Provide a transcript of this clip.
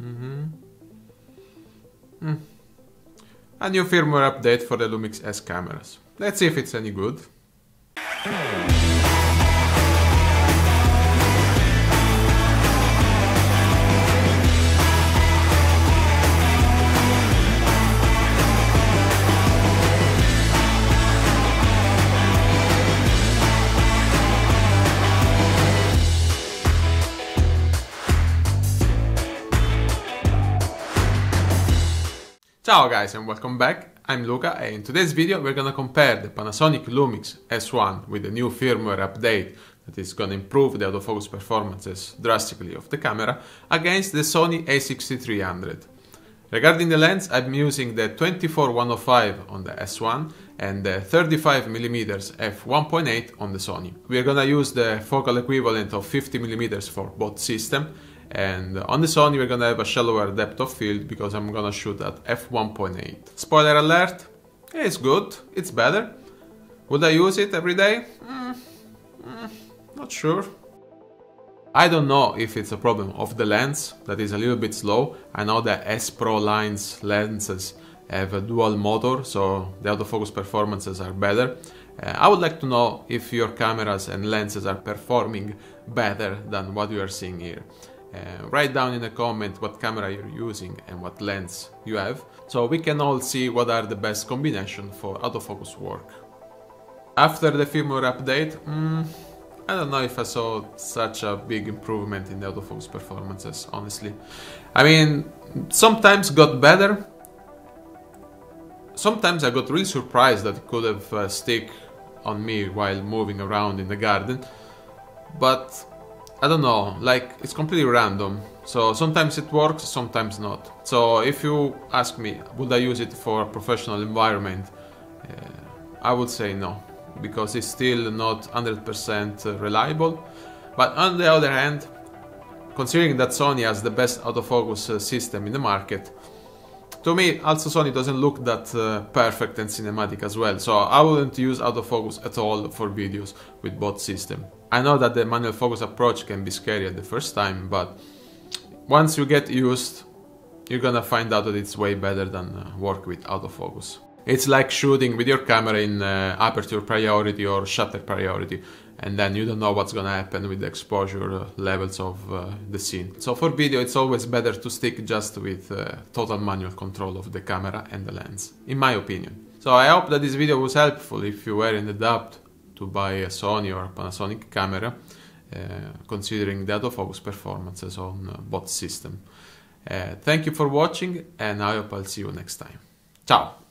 A new firmware update for the Lumix S cameras. Let's see if it's any good. Ciao guys and welcome back, I'm Luca and in today's video we're gonna compare the Panasonic Lumix S1 with the new firmware update that is gonna improve the autofocus performances drastically of the camera against the Sony a6300. Regarding the lens, I'm using the 24-105 on the S1 and the 35mm f1.8 on the Sony. We're gonna use the focal equivalent of 50mm for both systems. And on the Sony we're gonna have a shallower depth of field because I'm gonna shoot at f1.8. Spoiler alert, it's good, it's better. Would I use it every day? Not sure. I don't know if it's a problem of the lens that is a little bit slow. I know the S Pro lines lenses have a dual motor, so the autofocus performances are better. I would like to know if your cameras and lenses are performing better than what you are seeing here. Write down in a comment what camera you're using and what lens you have, so we can all see what are the best combination for autofocus work. After the firmware update, I don't know if I saw such a big improvement in the autofocus performances, honestly. I mean, sometimes got better, sometimes I got really surprised that it could have stick on me while moving around in the garden, but I don't know, like, it's completely random, so sometimes it works, sometimes not. So if you ask me, would I use it for a professional environment, I would say no, because it's still not 100% reliable. But on the other hand, considering that Sony has the best autofocus system in the market, to me, also Sony doesn't look that perfect and cinematic as well, so I wouldn't use autofocus at all for videos with both systems. I know that the manual focus approach can be scary at the first time, but once you get used, you're gonna find out that it's way better than work with autofocus. It's like shooting with your camera in aperture priority or shutter priority, and then you don't know what's gonna happen with the exposure levels of the scene. So for video it's always better to stick just with total manual control of the camera and the lens, in my opinion. So I hope that this video was helpful if you were in the doubt to buy a Sony or a Panasonic camera, considering the autofocus performances on both systems. Thank you for watching and I hope I'll see you next time. Ciao!